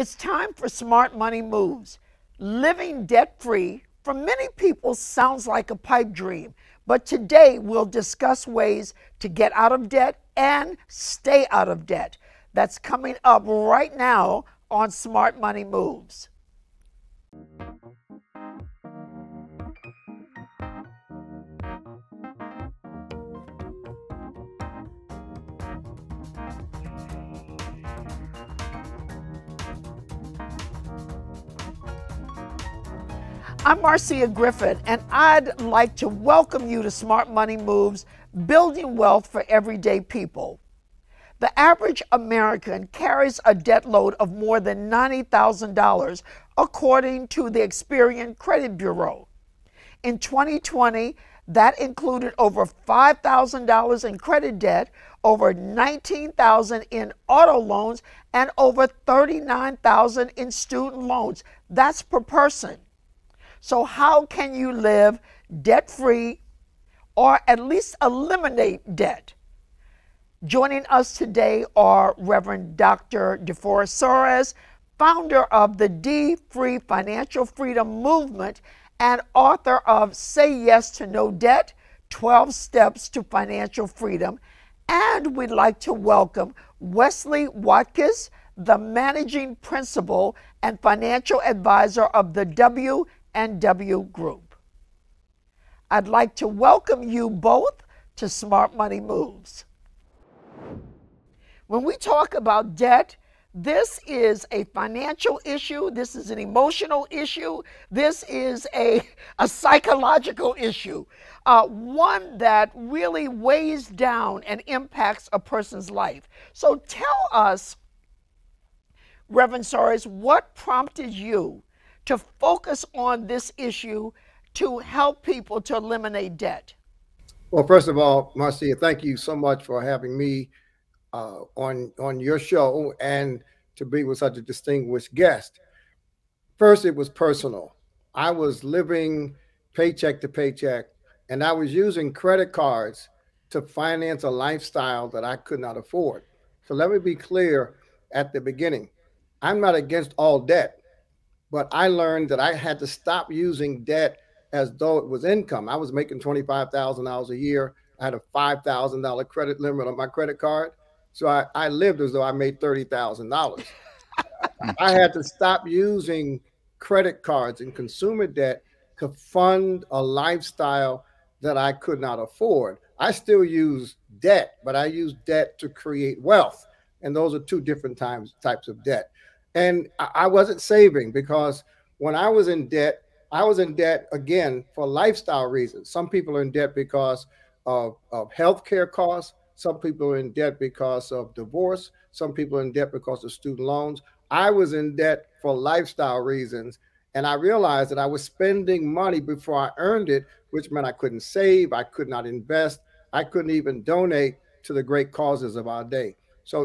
It's time for Smart Money Moves. Living debt-free for many people sounds like a pipe dream, but today we'll discuss ways to get out of debt and stay out of debt. That's coming up right now on Smart Money Moves. I'm Marcia Griffin, and I'd like to welcome you to Smart Money Moves, Building Wealth for Everyday People. The average American carries a debt load of more than $90,000, according to the Experian Credit Bureau. In 2020, that included over $5,000 in credit debt, over $19,000 in auto loans, and over $39,000 in student loans. That's per person. So how can you live debt-free or at least eliminate debt? Joining us today are Reverend Dr. DeForest Soaries, founder of the D-Free Financial Freedom Movement and author of Say Yes to No Debt, 12 Steps to Financial Freedom. And we'd like to welcome Wesley Watkins, the managing principal and financial advisor of the W. And W Group. I'd like to welcome you both to Smart Money Moves. When we talk about debt, this is a financial issue, this is an emotional issue, this is a psychological issue, one that really weighs down and impacts a person's life. So tell us, Reverend Soaries, what prompted you to focus on this issue to help people to eliminate debt? Well, first of all, Marcia, thank you so much for having me on your show and to be with such a distinguished guest. First, it was personal. I was living paycheck to paycheck, and I was using credit cards to finance a lifestyle that I could not afford. So let me be clear at the beginning. I'm not against all debt. But I learned that I had to stop using debt as though it was income. I was making $25,000 a year. I had a $5,000 credit limit on my credit card. So I lived as though I made $30,000. I had to stop using credit cards and consumer debt to fund a lifestyle that I could not afford. I still use debt, but I use debt to create wealth. And those are two different types of debt. And I wasn't saving, because when I was in debt, again, for lifestyle reasons. Some people are in debt because of health care costs. Some people are in debt because of divorce. Some people are in debt because of student loans. I was in debt for lifestyle reasons. And I realized that I was spending money before I earned it, which meant I couldn't save. I could not invest. I couldn't even donate to the great causes of our day.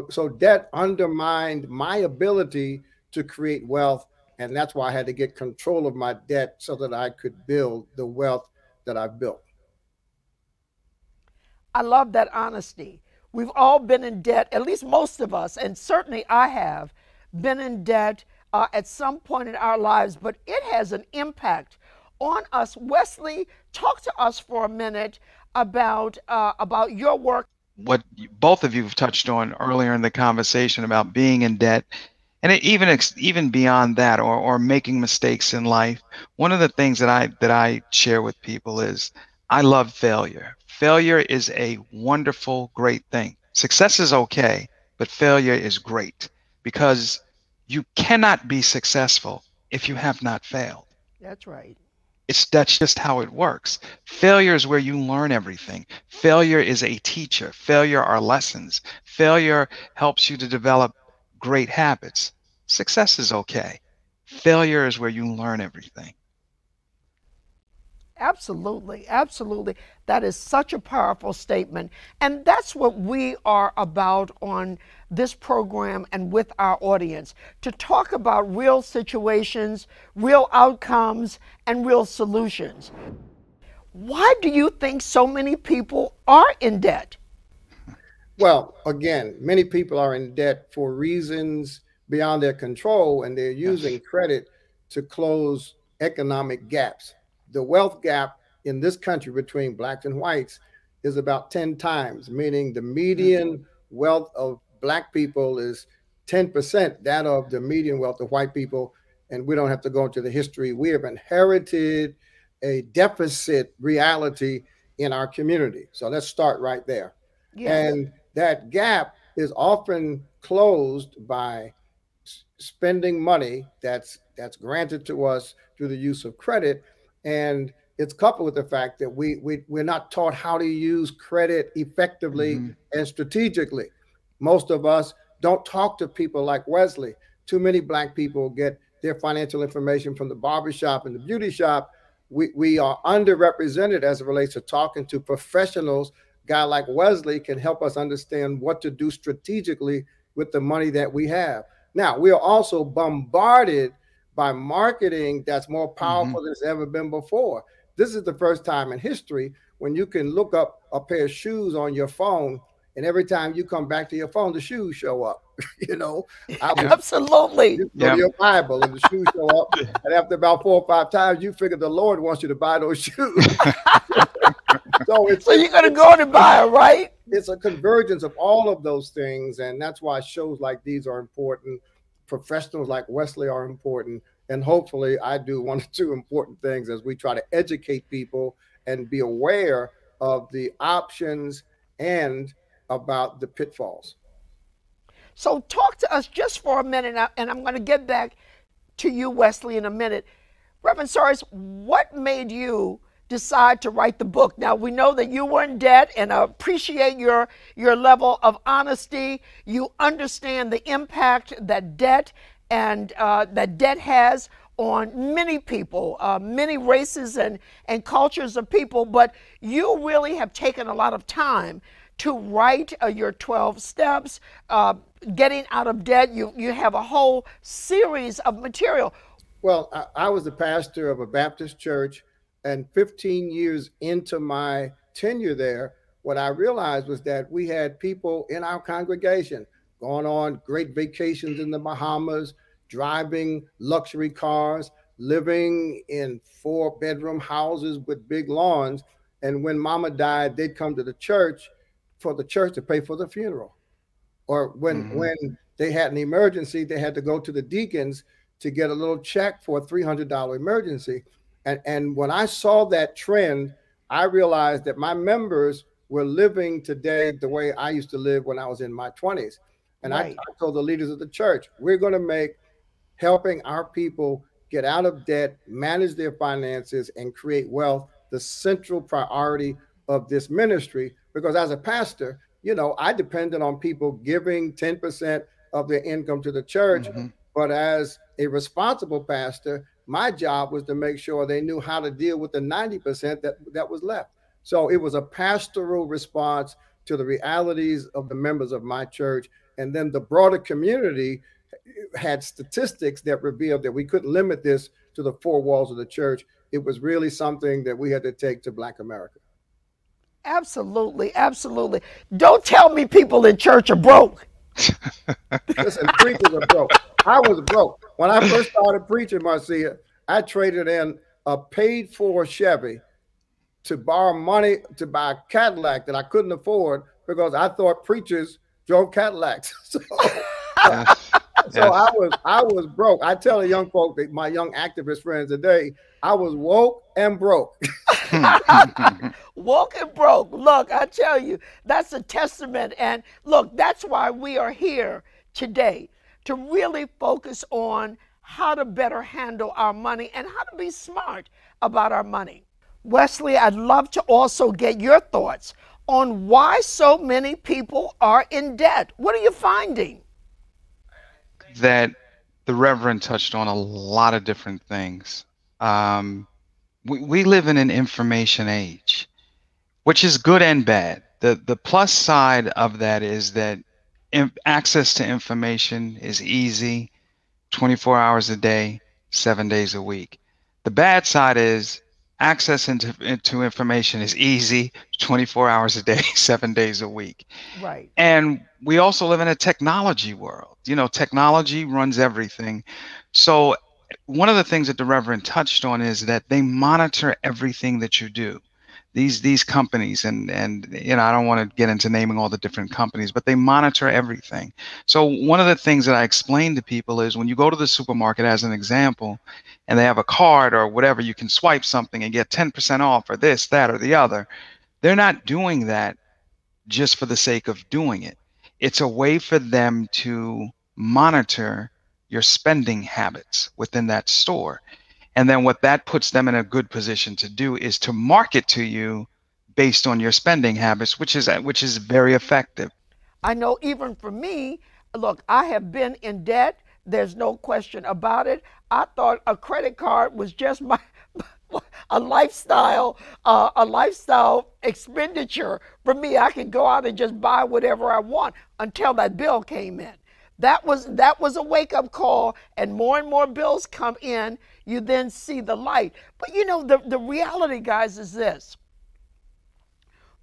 So debt undermined my ability to create wealth, and that's why I had to get control of my debt so that I could build the wealth that I've built. I love that honesty. We've all been in debt, at least most of us, and certainly I have been in debt at some point in our lives, but it has an impact on us. Wesley, talk to us for a minute about your work. What both of you have touched on earlier in the conversation about being in debt, and even beyond that, or making mistakes in life. One of the things that I share with people is I love failure. Failure is a wonderful, great thing. Success is okay, but failure is great, because you cannot be successful if you have not failed. That's right. That's just how it works. Failure is where you learn everything. Failure is a teacher. Failure are lessons. Failure helps you to develop great habits. Success is okay. Failure is where you learn everything. Absolutely, absolutely. That is such a powerful statement. And that's what we are about on this program and with our audience, to talk about real situations, real outcomes, and real solutions. Why do you think so many people are in debt? Well, again, many people are in debt for reasons beyond their control, and they're using credit to close economic gaps. The wealth gap in this country between blacks and whites is about 10 times, meaning the median wealth of black people is 10% that of the median wealth of white people. And we don't have to go into the history. We have inherited a deficit reality in our community. So let's start right there. And that gap is often closed by spending money that's granted to us through the use of credit. And it's coupled with the fact that we're not taught how to use credit effectively and strategically. Most of us don't talk to people like Wesley. Too many black people get their financial information from the barbershop and the beauty shop. We are underrepresented as it relates to talking to professionals. A guy like Wesley can help us understand what to do strategically with the money that we have. Now, we are also bombarded by marketing that's more powerful than it's ever been before. This is the first time in history when you can look up a pair of shoes on your phone, and every time you come back to your phone, the shoes show up. You know, you go to your Bible and the shoes show up. And after about 4 or 5 times, you figure the Lord wants you to buy those shoes. so you're going to go to buy it, right? It's a convergence of all of those things. And that's why shows like these are important. Professionals like Wesley are important. And hopefully I do 1 or 2 important things as we try to educate people and be aware of the options and about the pitfalls. So talk to us just for a minute, and I'm going to get back to you, Wesley, in a minute. Reverend Soaries, what made you decide to write the book? Now, we know that you were in debt, and I appreciate your level of honesty. You understand the impact that debt and that debt has on many people, many races and cultures of people, but you really have taken a lot of time to write your 12 steps, getting out of debt. You have a whole series of material. Well, I was the pastor of a Baptist church, and 15 years into my tenure there, what I realized was that we had people in our congregation going on great vacations in the Bahamas, driving luxury cars, living in 4-bedroom houses with big lawns. And when mama died, they'd come to the church for the church to pay for the funeral. Or when they had an emergency, they had to go to the deacons to get a little check for a $300 emergency. And when I saw that trend, I realized that my members were living today the way I used to live when I was in my 20s. And I told the leaders of the church, we're going to make helping our people get out of debt, manage their finances, and create wealth the central priority of this ministry. Because as a pastor, you know, I depended on people giving 10% of their income to the church. But as a responsible pastor, my job was to make sure they knew how to deal with the 90% that was left. So it was a pastoral response to the realities of the members of my church. And then the broader community had statistics that revealed that we couldn't limit this to the 4 walls of the church. It was really something that we had to take to Black America. Absolutely, absolutely. Don't tell me people in church are broke. Listen, preachers are broke. I was broke. When I first started preaching, Marcia, I traded in a paid-for Chevy to borrow money to buy a Cadillac that I couldn't afford because I thought preachers drove Cadillacs. So I was broke. I tell the young folk, my young activist friends today, I was woke and broke. Woke and broke. Look, I tell you, that's a testament. And look, that's why we are here today, to really focus on how to better handle our money and how to be smart about our money. Wesley, I'd love to also get your thoughts on why so many people are in debt. What are you finding? That the Reverend touched on a lot of different things. We live in an information age, which is good and bad. The plus side of that is that access to information is easy, 24 hours a day, 7 days a week. The bad side is access into information is easy, 24 hours a day, 7 days a week. Right. And we also live in a technology world. You know, technology runs everything. So one of the things that the Reverend touched on is that they monitor everything that you do. These companies, and you know, I don't want to get into naming all the different companies, but they monitor everything. So one of the things that I explain to people is when you go to the supermarket, as an example, and they have a card or whatever, you can swipe something and get 10% off or this, that, or the other. They're not doing that just for the sake of doing it. It's a way for them to monitor your spending habits within that store. And then what that puts them in a good position to do is to market to you based on your spending habits, which is very effective. I know even for me, look, I have been in debt. There's no question about it. I thought a credit card was just a lifestyle expenditure. For me, I could go out and just buy whatever I want until that bill came in. That was a wake-up call, and more bills come in. You then see the light. But you know, the reality, guys, is this.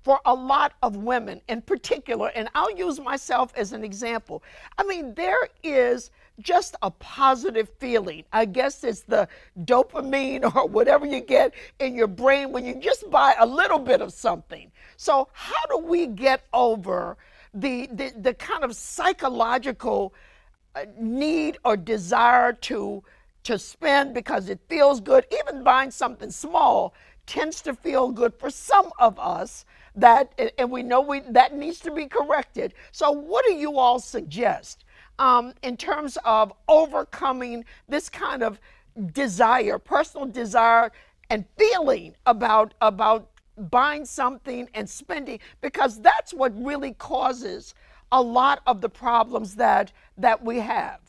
For a lot of women in particular, and I'll use myself as an example, I mean, there is just a positive feeling. I guess it's the dopamine or whatever you get in your brain when you just buy a little bit of something. So how do we get over the kind of psychological need or desire to spend because it feels good? Even buying something small tends to feel good for some of us, and we know that needs to be corrected. So what do you all suggest in terms of overcoming this kind of desire, personal desire and feeling about buying something and spending? Because that's what really causes a lot of the problems that we have.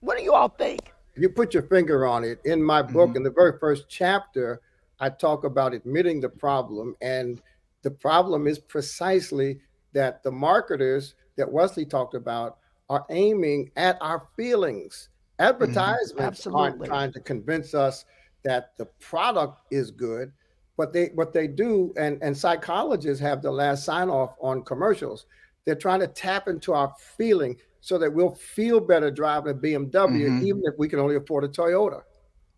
What do you all think? You put your finger on it. In my book, in the very first chapter, I talk about admitting the problem. And the problem is precisely that the marketers that Wesley talked about are aiming at our feelings. Advertisements aren't trying to convince us that the product is good, but what they do, and psychologists have the last sign-off on commercials, they're trying to tap into our feeling so that we'll feel better driving a BMW, even if we can only afford a Toyota.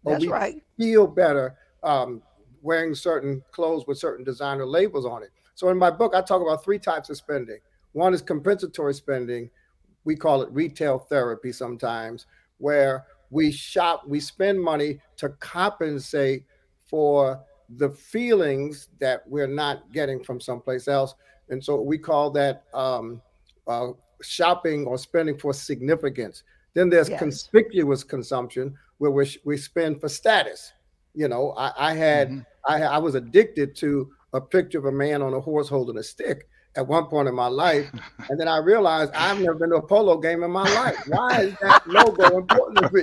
Or that's right. Feel better wearing certain clothes with certain designer labels on it. So in my book, I talk about three types of spending. One is compensatory spending. We call it retail therapy sometimes, where we shop, we spend money to compensate for the feelings that we're not getting from someplace else. And so we call that shopping or spending for significance. Then there's conspicuous consumption, where we spend for status. You know, I was addicted to a picture of a man on a horse holding a stick at one point in my life. And then I realized I've never been to a polo game in my life. Why is that logo important to me?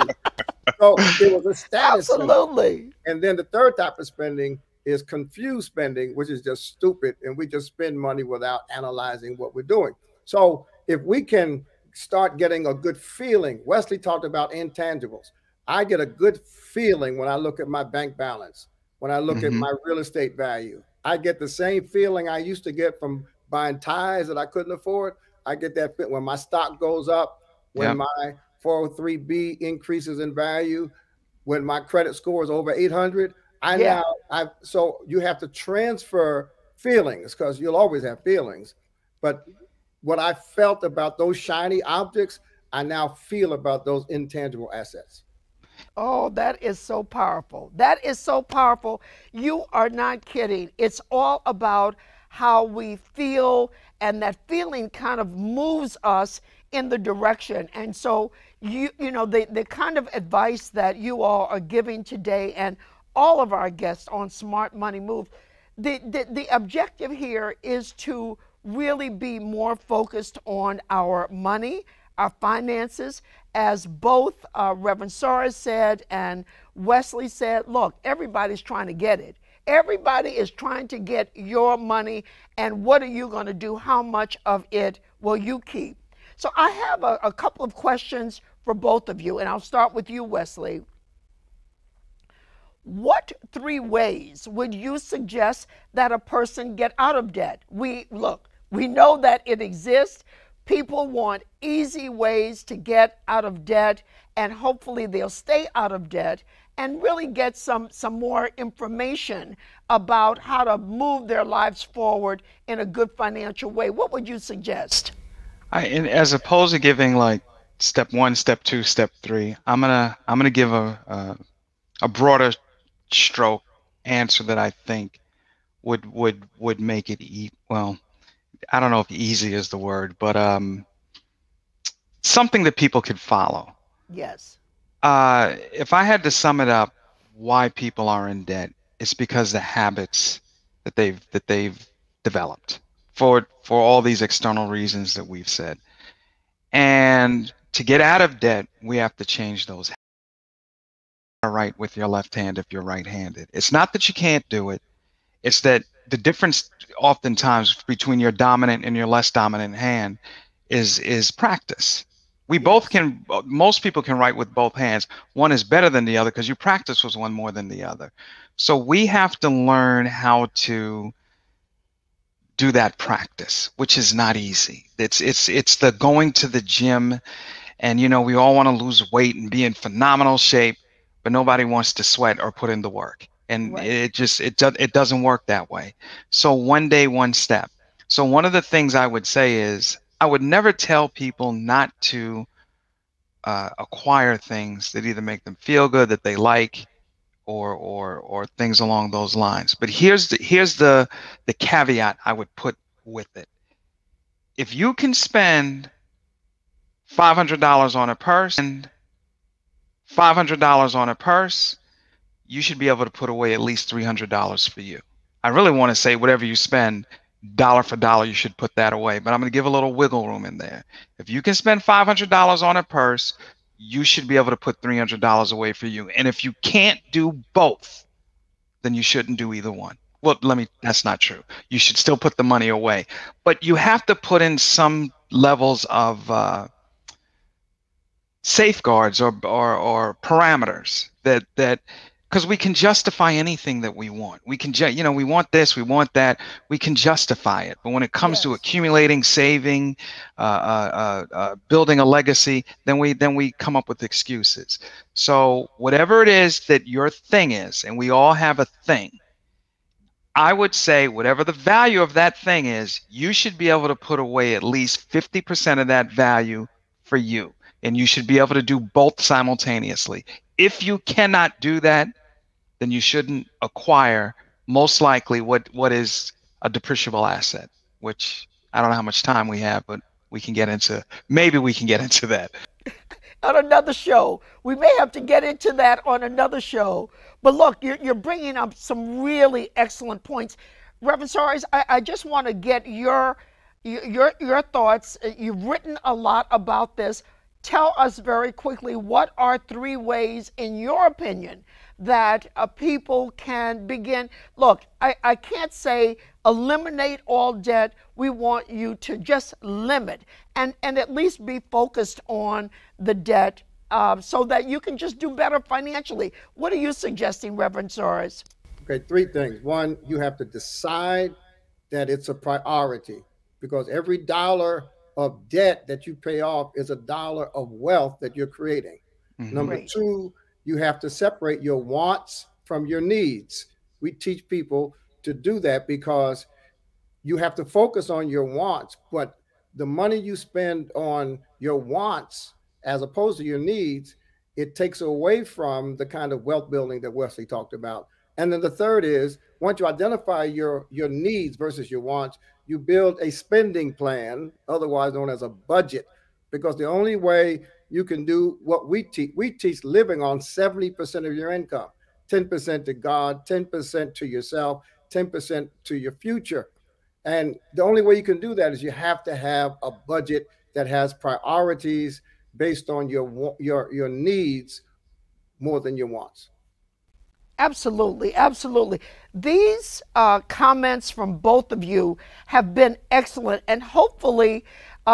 So it was a status. Absolutely. Thing. And then the third type of spending is confused spending, which is just stupid. And we just spend money without analyzing what we're doing. So if we can start getting a good feeling, Wesley talked about intangibles. I get a good feeling when I look at my bank balance, when I look at my real estate value. I get the same feeling I used to get from buying ties that I couldn't afford. I get that feeling when my stock goes up, when my 403B increases in value, when my credit score is over 800. So you have to transfer feelings, because you'll always have feelings, but what I felt about those shiny objects, I now feel about those intangible assets. Oh, that is so powerful. That is so powerful. You are not kidding. It's all about how we feel, and that feeling kind of moves us in the direction. And so, you know, the kind of advice that you all are giving today, and all of our guests on Smart Money Moves, the objective here is to really be more focused on our money, our finances. As both Reverend Soaries said and Wesley said, look, everybody's trying to get it. Everybody is trying to get your money, and what are you going to do? How much of it will you keep? So I have a couple of questions for both of you, and I'll start with you, Wesley. What three ways would you suggest that a person get out of debt? We know that it exists. People want easy ways to get out of debt, and hopefully they'll stay out of debt and really get some more information about how to move their lives forward in a good financial way. What would you suggest? And as opposed to giving like step one, step two, step three, I'm gonna give a broader stroke answer that I think would make it well. I don't know if easy is the word, but something that people could follow. Yes. If I had to sum it up, why people are in debt, it's because the habits that they've developed for all these external reasons that we've said. And to get out of debt, we have to change those habits. Right with your left hand if you're right-handed. It's not that you can't do it. It's that the difference oftentimes between your dominant and your less dominant hand is practice. We both can, most people can write with both hands. One is better than the other because you practice with one more than the other. So we have to learn how to do that practice, which is not easy. It's the going to the gym, and you know, we all want to lose weight and be in phenomenal shape, but nobody wants to sweat or put in the work. And right. it doesn't work that way. So one day, one step. So one of the things I would say is I would never tell people not to acquire things that either make them feel good, that they like, or things along those lines. But here's the caveat I would put with it. If you can spend $500 on a purse and $500 on a purse, you should be able to put away at least $300 for you. I really want to say whatever you spend, dollar for dollar, you should put that away. But I'm going to give a little wiggle room in there. If you can spend $500 on a purse, you should be able to put $300 away for you. And if you can't do both, then you shouldn't do either one. Well, that's not true. You should still put the money away. But you have to put in some levels of safeguards or parameters that because we can justify anything that we want. We can, we want this, we want that. We can justify it. But when it comes to accumulating, saving, building a legacy, then we come up with excuses. So whatever it is that your thing is, and we all have a thing, I would say whatever the value of that thing is, you should be able to put away at least 50% of that value for you. And you should be able to do both simultaneously. If you cannot do that, then you shouldn't acquire most likely what is a depreciable asset, which I don't know how much time we have, but maybe we can get into that. On another show. We may have to get into that on another show. But look, you're bringing up some really excellent points. Reverend Soaries, I just want to get your thoughts. You've written a lot about this. Tell us very quickly, what are three ways, in your opinion, that people can begin? Look, I can't say eliminate all debt. We want you to just limit and at least be focused on the debt so that you can just do better financially. What are you suggesting, Reverend Soaries? Okay, three things. One, you have to decide that it's a priority, because every dollar of debt that you pay off is a dollar of wealth that you're creating. Mm-hmm. Number two, you have to separate your wants from your needs. We teach people to do that because you have to focus on your wants, but the money you spend on your wants as opposed to your needs, it takes away from the kind of wealth building that Wesley talked about. And then the third is, once you identify your needs versus your wants, you build a spending plan, otherwise known as a budget, because the only way you can do what we teach living on 70% of your income, 10% to God, 10% to yourself, 10% to your future. And the only way you can do that is you have to have a budget that has priorities based on your needs more than your wants. Absolutely, absolutely. These comments from both of you have been excellent, and hopefully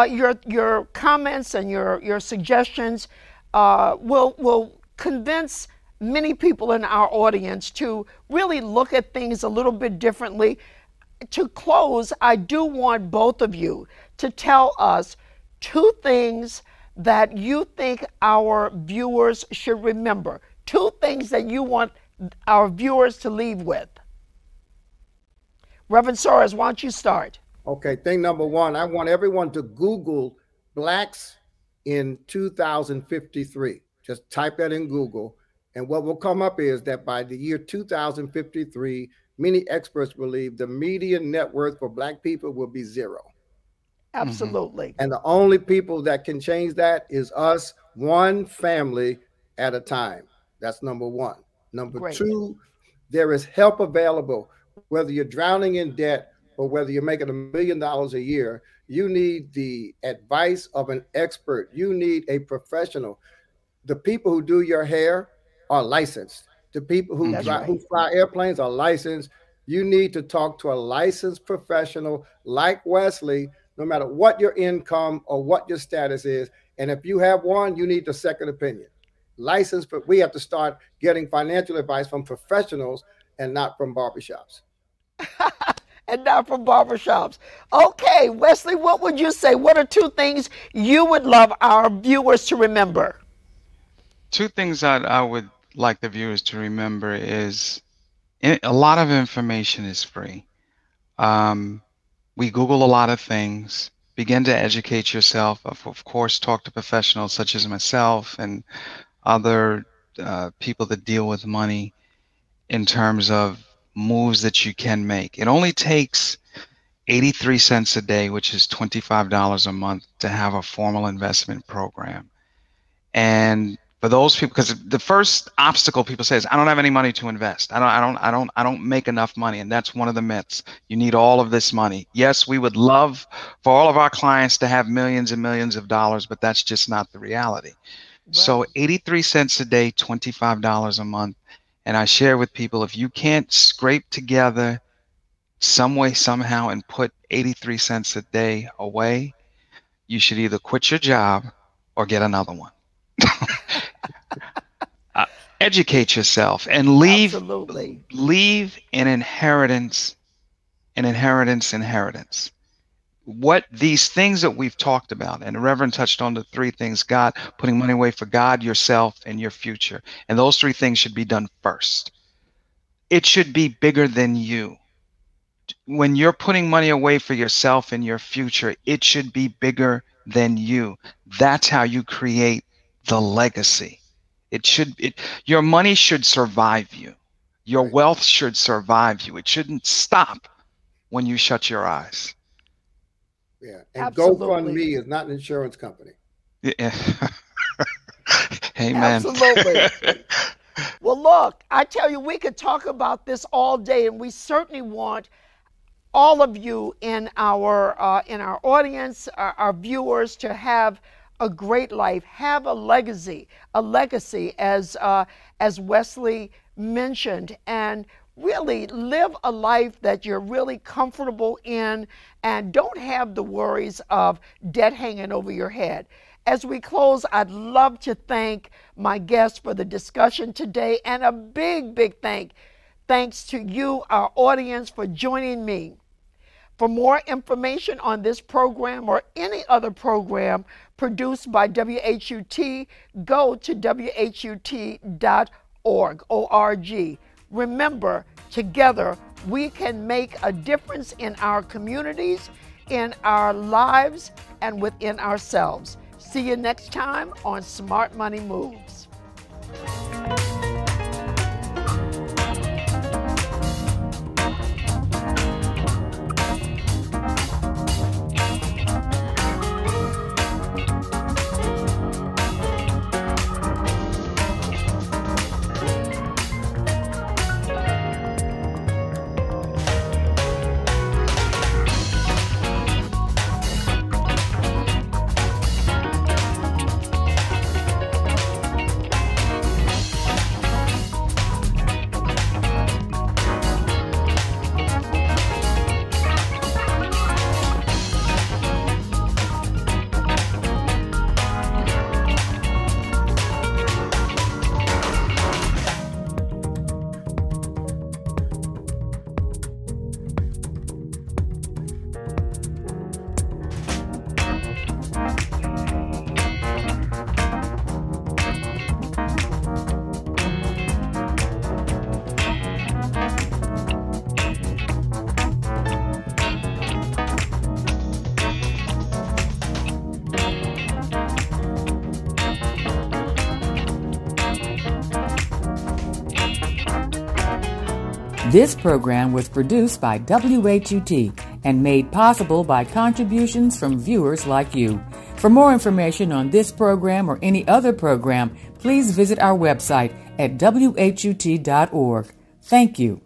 your comments and your suggestions will convince many people in our audience to really look at things a little bit differently. To close, I do want both of you to tell us two things that you think our viewers should remember, two things that you want our viewers to leave with. Reverend Soaries, why don't you start? Okay, thing number one, I want everyone to Google Blacks in 2053. Just type that in Google. And what will come up is that by the year 2053, many experts believe the median net worth for Black people will be zero. Absolutely. Mm-hmm. And the only people that can change that is us, one family at a time. That's number one. Number two, there is help available. Whether you're drowning in debt or whether you're making $1 million a year, you need the advice of an expert. You need a professional. The people who do your hair are licensed. The people who, who fly airplanes are licensed. You need to talk to a licensed professional like Wesley, no matter what your income or what your status is. And if you have one, you need the second opinion. Licensed, but we have to start getting financial advice from professionals and not from barbershops. And not from barbershops. Okay, Wesley, what would you say? What are two things you would love our viewers to remember? Two things that I would like the viewers to remember is a lot of information is free. We Google a lot of things. Begin to educate yourself. Of course, talk to professionals such as myself and other people that deal with money in terms of moves that you can make. It only takes 83 cents a day, which is $25 a month, to have a formal investment program. And for those people, because the first obstacle people say is, I don't have any money to invest. I don't make enough money. And that's one of the myths. You need all of this money. Yes, we would love for all of our clients to have millions and millions of dollars, but that's just not the reality. Right. So 83 cents a day, $25 a month. And I share with people, if you can't scrape together some way, somehow, and put 83 cents a day away, you should either quit your job or get another one. Educate yourself and leave, leave an inheritance, What these things that we've talked about, and the Reverend touched on the three things, God, putting money away for God, yourself, and your future. And those three things should be done first. It should be bigger than you. When you're putting money away for yourself and your future, it should be bigger than you. That's how you create the legacy. It should, your money should survive you. Your wealth should survive you. It shouldn't stop when you shut your eyes. Yeah, and absolutely. GoFundMe is not an insurance company. Yeah. Amen. Absolutely. Well, look, I tell you, we could talk about this all day, and we certainly want all of you in our audience, our viewers, to have a great life, have a legacy, as Wesley mentioned, and really live a life that you're really comfortable in and don't have the worries of debt hanging over your head. As we close, I'd love to thank my guests for the discussion today, and a big, big thanks to you, our audience, for joining me. For more information on this program or any other program produced by WHUT, go to whut.org. Remember, together we can make a difference in our communities, in our lives, and within ourselves. See you next time on Smart Money Moves. This program was produced by WHUT and made possible by contributions from viewers like you. For more information on this program or any other program, please visit our website at WHUT.org. Thank you.